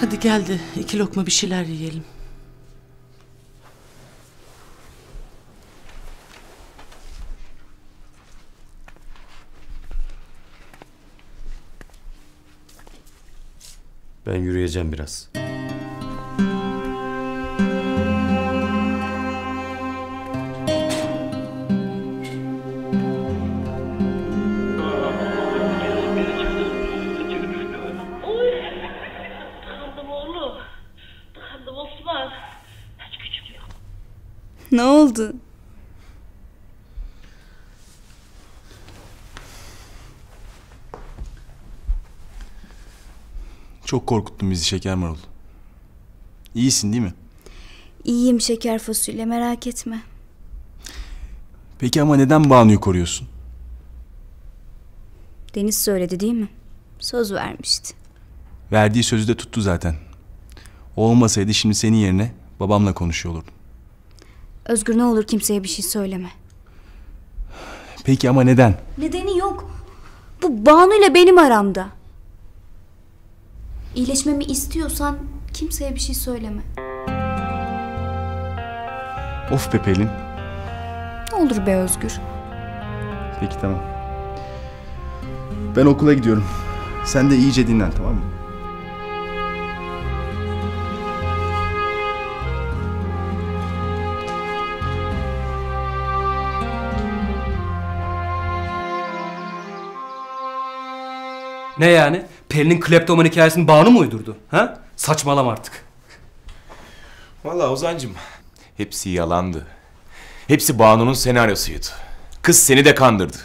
Hadi gel de iki lokma bir şeyler yiyelim. Ben yürüyeceğim biraz. Ne oldu? Çok korkuttun bizi şeker marul. İyisin değil mi? İyiyim şeker fasulye, merak etme. Peki ama neden Banu'yu koruyorsun? Deniz söyledi değil mi? Söz vermişti. Verdiği sözü de tuttu zaten. O olmasaydı şimdi senin yerine babamla konuşuyor olurdum. Özgür, ne olur kimseye bir şey söyleme. Peki ama neden? Nedeni yok. Bu Banu ile benim aramda. İyileşmemi istiyorsan kimseye bir şey söyleme. Of be Pelin. Ne olur be Özgür. Peki tamam. Ben okula gidiyorum. Sen de iyice dinlen, tamam mı? Ne yani? Pelin'in kleptoman hikayesini Banu mu uydurdu? Ha? Saçmalama artık. Vallahi Ozan'cığım, hepsi yalandı. Hepsi Banu'nun senaryosuydu. Kız seni de kandırdı.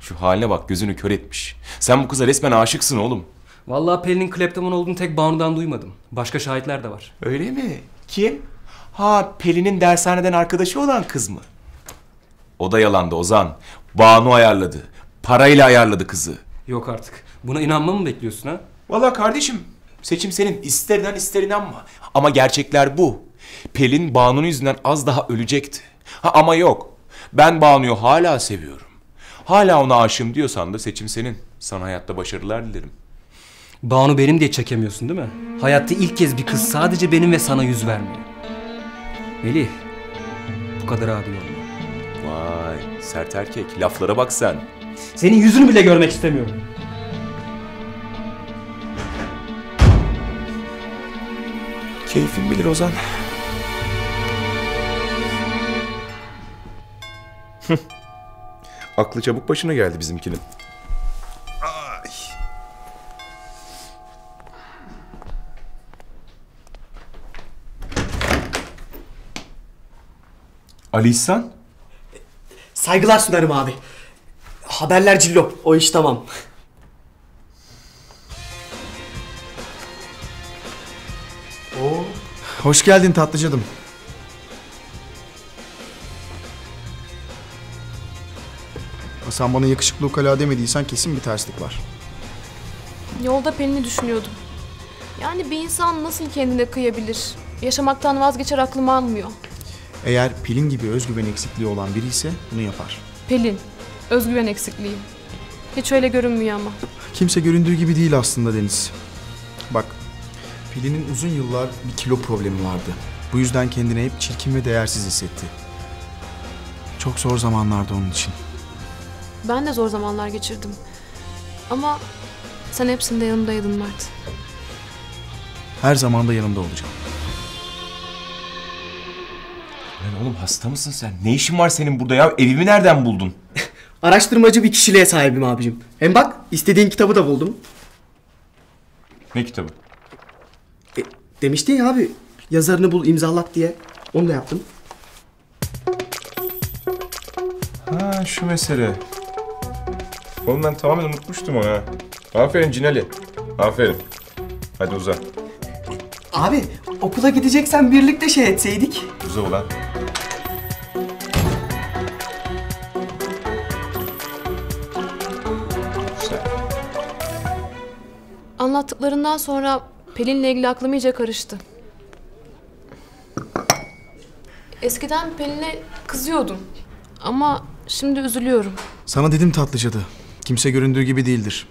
Şu haline bak, gözünü kör etmiş. Sen bu kıza resmen aşıksın oğlum. Vallahi Pelin'in kleptoman olduğunu tek Banu'dan duymadım. Başka şahitler de var. Öyle mi? Kim? Ha, Pelin'in dershaneden arkadaşı olan kız mı? O da yalandı Ozan. Banu ayarladı. Parayla ayarladı kızı. Yok artık. Buna inanma mı bekliyorsun ha? Vallahi kardeşim, seçim senin. İster inan, ister inanma. Ama gerçekler bu. Pelin Banu'nun yüzünden az daha ölecekti. Ha, ama yok. Ben Banu'yu hala seviyorum. Hala ona aşığım diyorsan da seçim senin. Sana hayatta başarılar dilerim. Banu benim diye çekemiyorsun değil mi? Hayatta ilk kez bir kız sadece benim ve sana yüz vermiyor. Melih, bu kadar adi olma. Vay, sert erkek. Laflara bak sen. Senin yüzünü bile görmek istemiyorum. Keyfin bilir Ozan. Aklı çabuk başına geldi bizimkinin. Ay. Ali İhsan? Saygılar sunarım abi. Haberler cillop. O iş tamam. Hoş geldin tatlıcadım. Sen bana yakışıklı ukala demediysen kesin bir terslik var. Yolda Pelin'i düşünüyordum. Yani bir insan nasıl kendine kıyabilir? Yaşamaktan vazgeçer, aklım almıyor. Eğer Pelin gibi özgüven eksikliği olan biri ise bunu yapar. Pelin, özgüven eksikliği. Hiç öyle görünmüyor ama. Kimse göründüğü gibi değil aslında Deniz. Bak. Pelin'in uzun yıllar bir kilo problemi vardı. Bu yüzden kendini hep çirkin ve değersiz hissetti. Çok zor zamanlardı onun için. Ben de zor zamanlar geçirdim. Ama sen hepsinde yanımdaydın Mert. Her zaman da yanımda olacağım. Lan oğlum, hasta mısın sen? Ne işin var senin burada ya? Evimi nereden buldun? Araştırmacı bir kişiliğe sahibim abicim. Hem bak, istediğin kitabı da buldum. Ne kitabı? Demiştin ya abi, yazarını bul imzalat diye. Onu da yaptım. Ha, şu mesele. Oğlum ben tamamen unutmuştum onu ha. Aferin Cinali. Aferin. Hadi uza. Abi okula gideceksen birlikte şey etseydik. Uza ulan. Güzel. Anlattıklarından sonra Pelin'le ilgili aklım iyice karıştı. Eskiden Pelin'e kızıyordum. Ama şimdi üzülüyorum. Sana dedim tatlıcadı. Kimse göründüğü gibi değildir.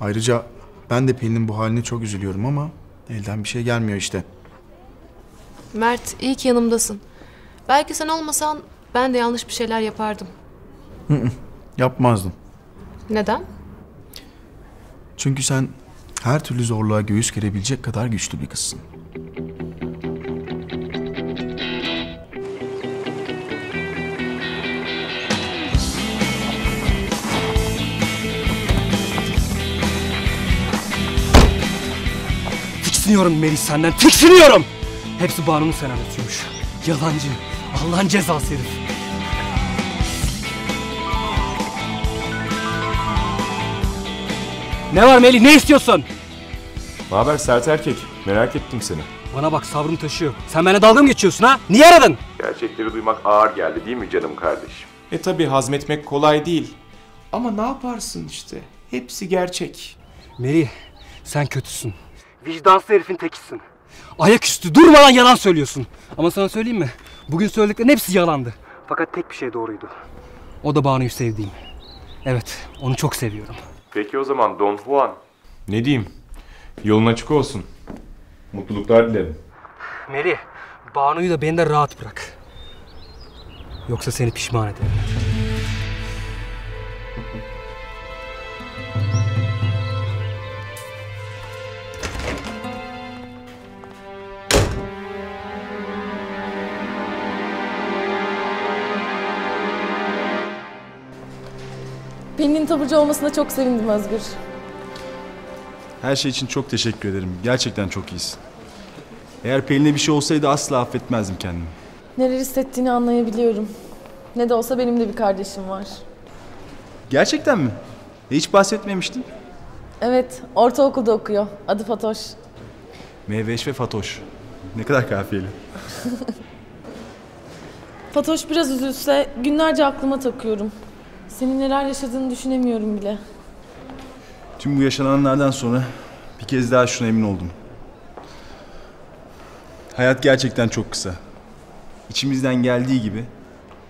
Ayrıca ben de Pelin'in bu haline çok üzülüyorum ama Elden bir şey gelmiyor işte. Mert, iyi ki yanımdasın. Belki sen olmasan ben de yanlış bir şeyler yapardım. Yapmazdım. Neden? Çünkü sen her türlü zorluğa göğüs gerebilecek kadar güçlü bir kızsın. Tiksiniyorum Melis, senden tiksiniyorum. Hepsi Banu'nun senaryosuymuş. Yalancı, Allah'ın cezası herif. Ne var Melih, ne istiyorsun? Naber sert erkek, merak ettim seni. Bana bak, sabrım taşıyor. Sen bana dalga mı geçiyorsun ha? Niye aradın? Gerçekleri duymak ağır geldi değil mi canım kardeşim? E tabi hazmetmek kolay değil. Ama ne yaparsın işte, hepsi gerçek. Melih, sen kötüsün. Vicdansız herifin tekisin. Ayaküstü durmadan yalan söylüyorsun. Ama sana söyleyeyim mi? Bugün söylediklerin hepsi yalandı. Fakat tek bir şey doğruydu. O da Banu'yu sevdiğim. Evet, onu çok seviyorum. Peki o zaman Don Juan. Ne diyeyim? Yolun açık olsun. Mutluluklar dilerim. Meri, Banu'yu da beni de rahat bırak. Yoksa seni pişman ederim. Pelin'in taburcu olmasına çok sevindim Özgür. Her şey için çok teşekkür ederim. Gerçekten çok iyisin. Eğer Pelin'e bir şey olsaydı asla affetmezdim kendimi. Neler hissettiğini anlayabiliyorum. Ne de olsa benim de bir kardeşim var. Gerçekten mi? Hiç bahsetmemiştin. Evet, ortaokulda okuyor. Adı Fatoş. Meyveş ve Fatoş. Ne kadar kafiyeli. Fatoş biraz üzülse günlerce aklıma takıyorum. Senin neler yaşadığını düşünemiyorum bile. Tüm bu yaşananlardan sonra bir kez daha şuna emin oldum. Hayat gerçekten çok kısa. İçimizden geldiği gibi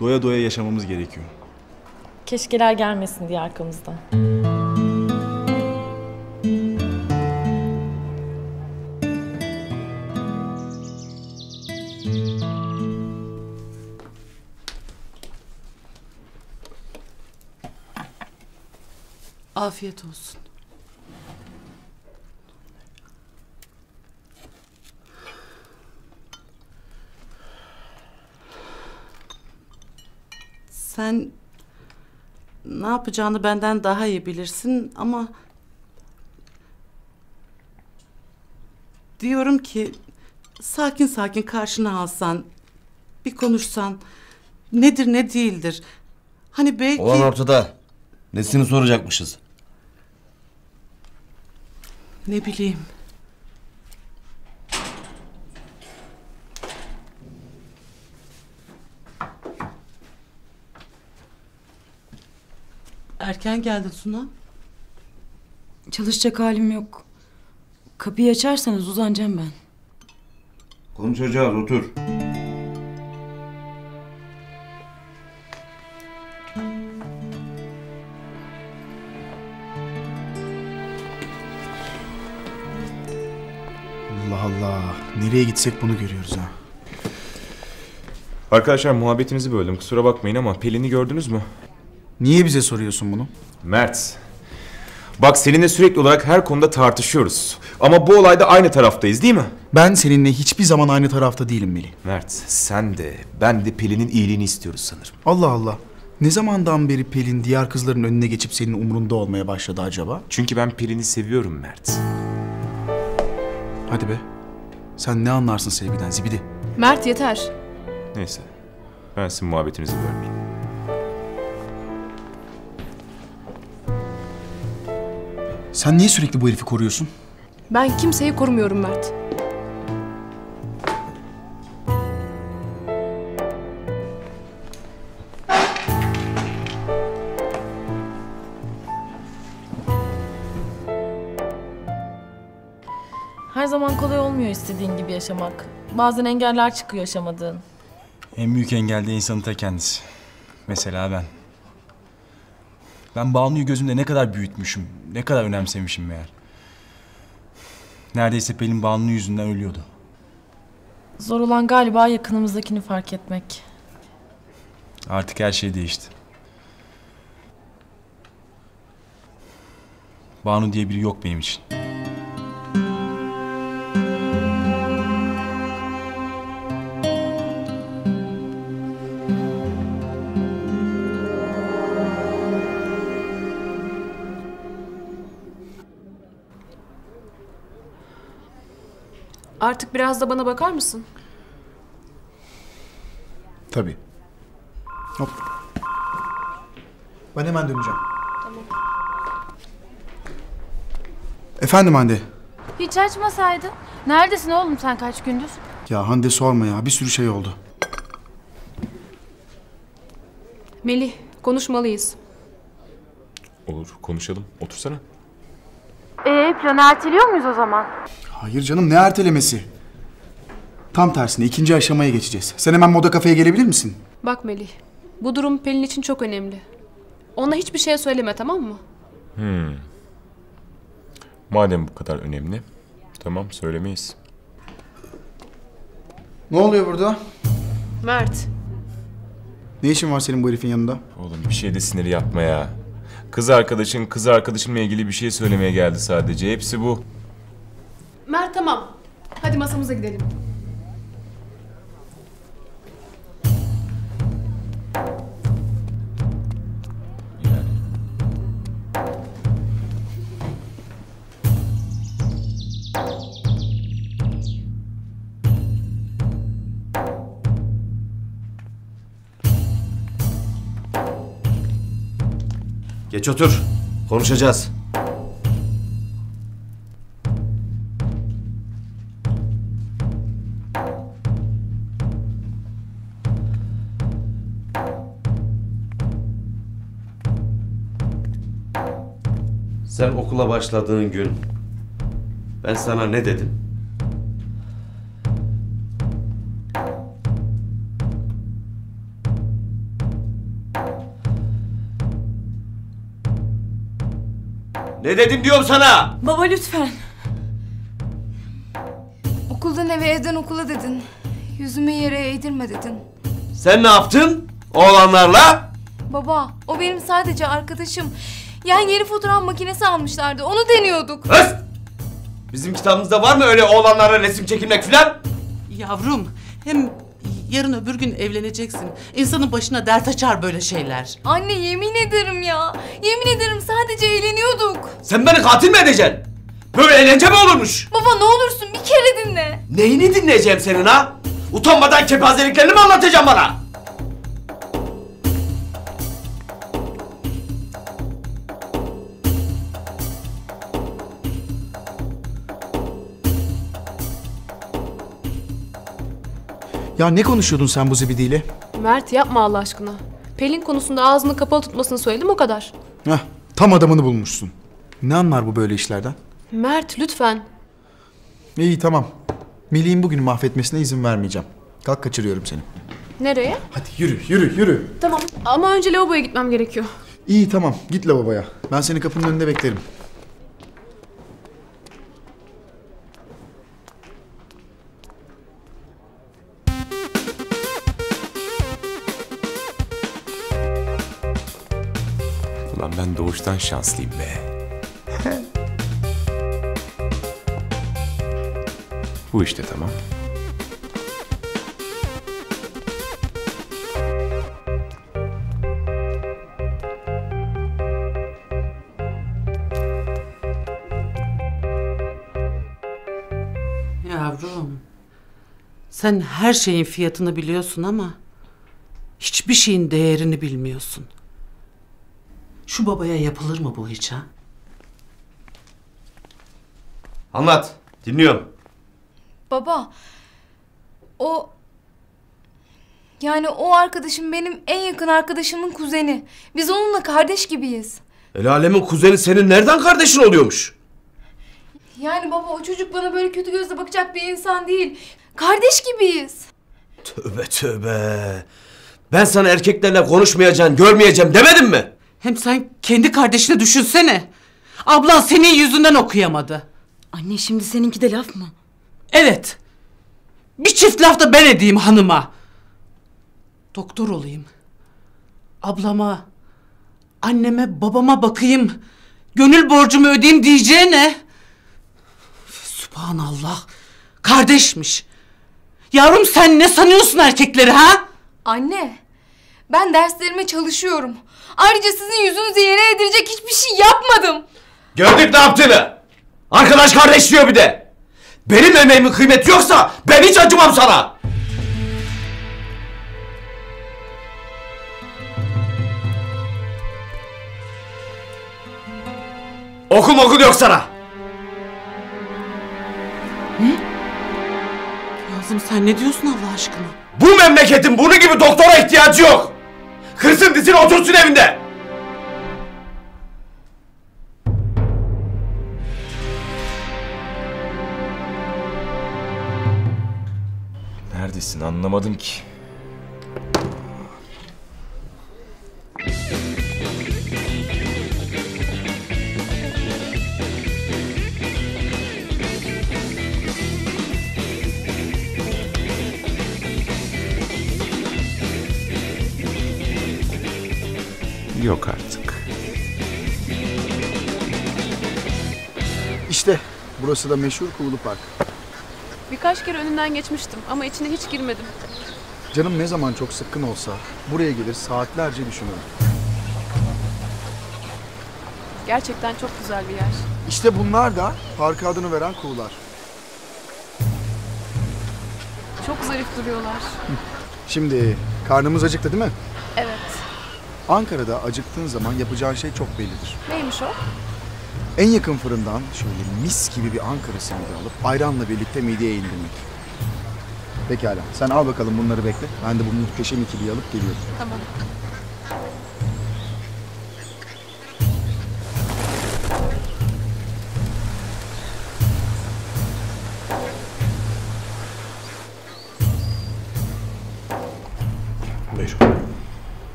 doya doya yaşamamız gerekiyor. Keşkeler gelmesin diye arkamızdan. Afiyet olsun. Sen ne yapacağını benden daha iyi bilirsin ama diyorum ki sakin sakin karşına alsan, bir konuşsan, nedir ne değildir. Hani belki... Olan ortada. Nesini soracakmışız? Ne bileyim. Erken geldin Suna. Çalışacak halim yok. Kapıyı açarsanız uzanacağım ben. Konuşacağız, otur. Nereye gitsek bunu görüyoruz ha. Arkadaşlar muhabbetinizi böldüm. Kusura bakmayın ama Pelin'i gördünüz mü? Niye bize soruyorsun bunu? Mert. Bak seninle sürekli olarak her konuda tartışıyoruz. Ama bu olayda aynı taraftayız değil mi? Ben seninle hiçbir zaman aynı tarafta değilim Melih. Mert sen de ben de Pelin'in iyiliğini istiyoruz sanırım. Allah Allah. Ne zamandan beri Pelin diğer kızların önüne geçip senin umurunda olmaya başladı acaba? Çünkü ben Pelin'i seviyorum Mert. Hadi be. Sen ne anlarsın sevgiden zibidi? Mert yeter. Neyse. Ben sizin muhabbetinizi bölmeyeyim. Sen niye sürekli bu herifi koruyorsun? Ben kimseyi korumuyorum Mert. Her zaman kolay olmuyor istediğin gibi yaşamak. Bazen engeller çıkıyor yaşamadığın. En büyük engel de insanın ta kendisi. Mesela ben. Ben Banu'yu gözümde ne kadar büyütmüşüm, ne kadar önemsemişim meğer. Neredeyse Pelin Banu'nun yüzünden ölüyordu. Zor olan galiba yakınımızdakini fark etmek. Artık her şey değişti. Banu diye biri yok benim için. Artık biraz da bana bakar mısın? Tabii. Hop. Ben hemen döneceğim. Tamam. Efendim Hande. Hiç açmasaydın. Neredesin oğlum sen kaç gündür? Ya Hande sorma ya. Bir sürü şey oldu. Melih, konuşmalıyız. Olur, konuşalım. Otursana. Planı erteliyor muyuz o zaman? Hayır canım, ne ertelemesi? Tam tersine ikinci aşamaya geçeceğiz. Sen hemen moda kafeye gelebilir misin? Bak Melih, bu durum Pelin için çok önemli. Ona hiçbir şey söyleme, tamam mı? Madem bu kadar önemli, tamam söylemeyiz. Ne oluyor burada? Mert. Ne işin var senin bu herifin yanında? Oğlum bir şey de sinir yapma ya. Kız arkadaşımla ilgili bir şey söylemeye geldi sadece. Hepsi bu. Mert tamam. Hadi masamıza gidelim. Geç otur. Konuşacağız. Sen okula başladığın gün ben sana ne dedim? Ne dedim diyorum sana? Baba lütfen. Okuldan eve, evden okula dedin. Yüzümü yere eğdirme dedin. Sen ne yaptın oğlanlarla? Baba, o benim sadece arkadaşım. Yani yeni fotoğraf makinesi almışlardı. Onu deniyorduk. Hıs! Bizim kitabımızda var mı öyle oğlanlarla resim çekilmek filan? Yavrum, hem yarın öbür gün evleneceksin. İnsanın başına dert açar böyle şeyler. Anne yemin ederim ya. Yemin ederim sadece eğleniyorduk. Sen beni katil mi edeceksin? Böyle eğlence mi olurmuş? Baba ne olursun bir kere dinle. Neyini dinleyeceğim senin ha? Utanmadan kepazeliklerini mi anlatacaksın bana? Ya ne konuşuyordun sen bu zibidiyle? Mert yapma Allah aşkına. Pelin konusunda ağzını kapalı tutmasını söyledim o kadar. Heh, tam adamını bulmuşsun. Ne anlar bu böyle işlerden? Mert lütfen. İyi tamam. Melih'in bugünü mahvetmesine izin vermeyeceğim. Kalk kaçırıyorum seni. Nereye? Hadi yürü. Tamam ama önce lavaboya gitmem gerekiyor. İyi tamam git lavaboya. Ben seni kapının önünde beklerim. Ben doğuştan şanslıyım be. Bu işte tamam. Yavrum, sen her şeyin fiyatını biliyorsun ama hiçbir şeyin değerini bilmiyorsun. Şu babaya yapılır mı bu hiç ha? Anlat, dinliyorum. Baba, o arkadaşım benim en yakın arkadaşımın kuzeni. Biz onunla kardeş gibiyiz. El alemin kuzeni senin nereden kardeşin oluyormuş? Yani baba o çocuk bana böyle kötü gözle bakacak bir insan değil. Kardeş gibiyiz. Tövbe tövbe. Ben sana erkeklerle konuşmayacaksın, görmeyeceğim demedim mi? Hem sen kendi kardeşini düşünsene. Ablan senin yüzünden okuyamadı. Anne şimdi seninki de laf mı? Evet. Bir çift laf da ben edeyim hanıma. Doktor olayım. Ablama, anneme, babama bakayım. Gönül borcumu ödeyeyim diyeceğine. Sübhanallah. Kardeşmiş. Yavrum sen ne sanıyorsun erkekleri ha? Anne, ben derslerime çalışıyorum. Ayrıca sizin yüzünüzü yere edilecek hiçbir şey yapmadım. Gördük ne yaptığını. Arkadaş kardeş diyor bir de. Benim emeğimin kıymeti yoksa ben hiç acımam sana. Okul yok sana. Ne? Yazım sen ne diyorsun Allah aşkına? Bu memleketin bunun gibi doktora ihtiyacı yok. Kırsın dizini otursun evinde. Neredesin anlamadım ki. Yok artık. İşte burası da meşhur kuğulu park. Birkaç kere önünden geçmiştim ama içine hiç girmedim. Canım ne zaman çok sıkkın olsa buraya gelir saatlerce düşünürüm. Gerçekten çok güzel bir yer. İşte bunlar da parka adını veren kuğular. Çok zarif duruyorlar. Şimdi karnımız acıktı değil mi? Evet. Ankara'da acıktığın zaman yapacağın şey çok bellidir. Neymiş o? En yakın fırından şöyle mis gibi bir Ankara simidi alıp ayranla birlikte mideye indirmek. Pekala, sen al bakalım bunları bekle. Ben de bu muhteşem ikiliyi alıp geliyorum. Tamam.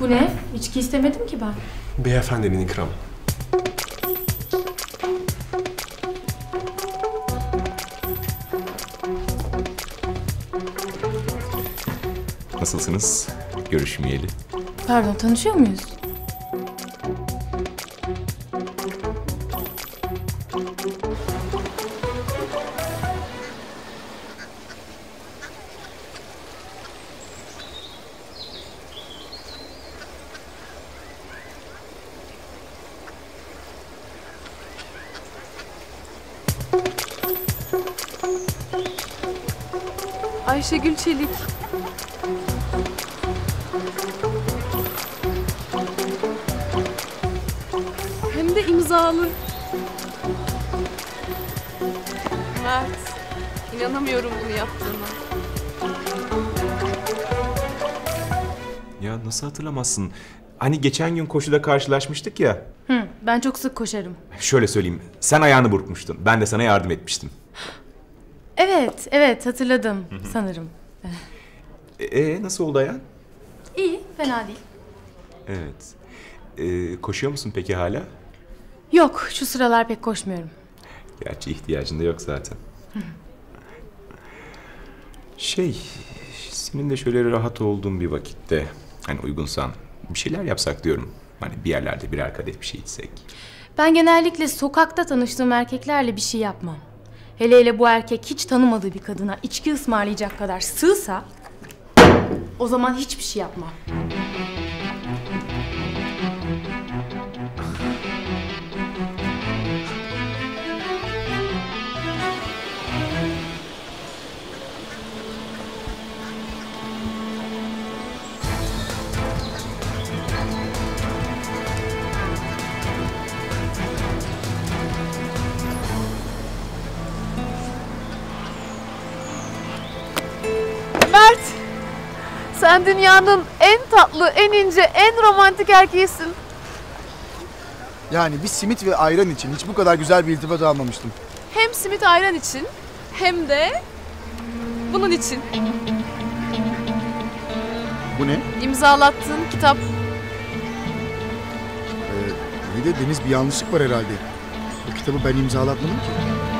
Bu ne? İçki istemedim ki ben. Beyefendinin ikramı. Nasılsınız? Görüşmeyeli. Pardon, tanışıyor muyuz? Ayşe Gülçelik. Hem de imzalı. Mert, inanamıyorum bunu yaptığına. Ya nasıl hatırlamazsın? Hani geçen gün koşuda karşılaşmıştık ya. Hı, ben çok sık koşarım. Şöyle söyleyeyim, sen ayağını burkmuştun. Ben de sana yardım etmiştim. Evet, evet hatırladım sanırım. Nasıl oldu ayağın? İyi, fena değil. Evet. Koşuyor musun peki hala? Yok, şu sıralar pek koşmuyorum. Gerçi ihtiyacın da yok zaten. Senin de şöyle rahat olduğun bir vakitte, hani uygunsan bir şeyler yapsak diyorum. Hani bir yerlerde birer kadeh bir şey içsek. Ben genellikle sokakta tanıştığım erkeklerle bir şey yapmam. Hele hele bu erkek hiç tanımadığı bir kadına içki ısmarlayacak kadar sığsa, o zaman hiçbir şey yapmam. Sen dünyanın en tatlı, en ince, en romantik erkeğisin. Yani bir simit ve ayran için hiç bu kadar güzel bir iltifat almamıştım. Hem simit ayran için hem de bunun için. Bu ne? İmzalattığın kitap. Bir de Deniz bir yanlışlık var herhalde. Bu kitabı ben imzalatmadım ki.